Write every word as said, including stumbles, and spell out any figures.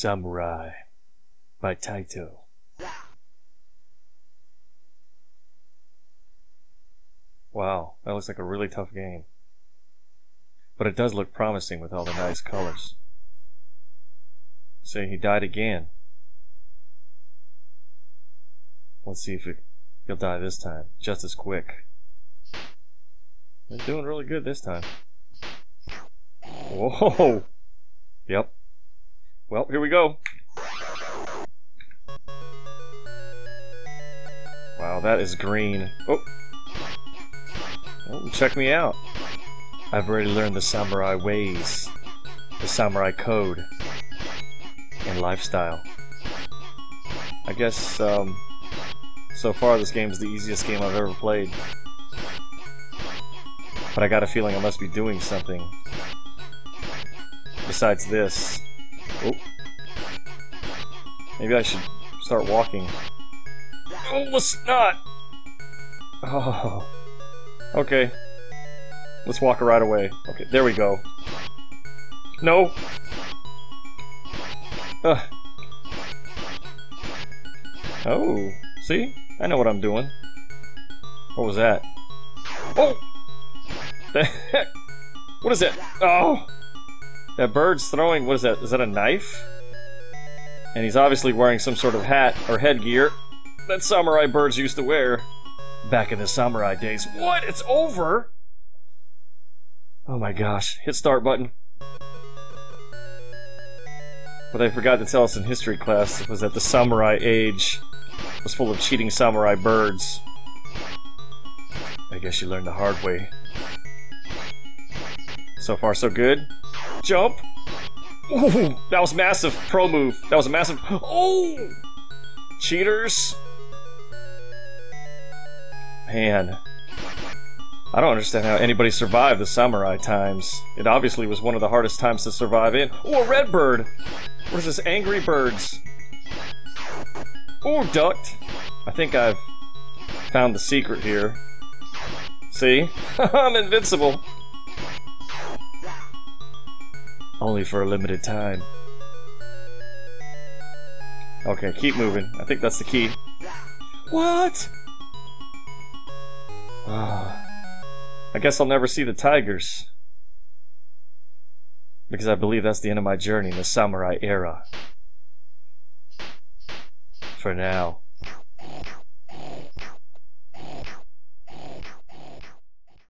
Samurai by Taito. Wow, that looks like a really tough game. But it does look promising with all the nice colors. So he died again. Let's see if it, he'll die this time. Just as quick. They're doing really good this time. Whoa! Yep. Well, here we go. Wow, that is green. Oh! Oh, check me out. I've already learned the samurai ways, the samurai code, and lifestyle. I guess, um, so far this game is the easiest game I've ever played. But I got a feeling I must be doing something besides this. Oh. Maybe I should start walking. Almost not! Oh. Okay. Let's walk right away. Okay, there we go. No! Uh. Oh, see? I know what I'm doing. What was that? Oh! The heck? What is that? Oh! That bird's throwing, what is that? Is that a knife? And he's obviously wearing some sort of hat or headgear that samurai birds used to wear back in the samurai days. What? It's over? Oh my gosh, hit start button. What they forgot to tell us in history class was that the samurai age was full of cheating samurai birds. I guess you learned the hard way. So far so good. Jump! Ooh, that was massive pro move. That was a massive... Oh! Cheaters! Man. I don't understand how anybody survived the samurai times. It obviously was one of the hardest times to survive in. Oh, a red bird! What is this? Angry birds. Oh, ducked. I think I've found the secret here. See? I'm invincible. Only for a limited time. Okay, keep moving. I think that's the key. What? Ah. I guess I'll never see the tigers. Because I believe that's the end of my journey in the samurai era. For now.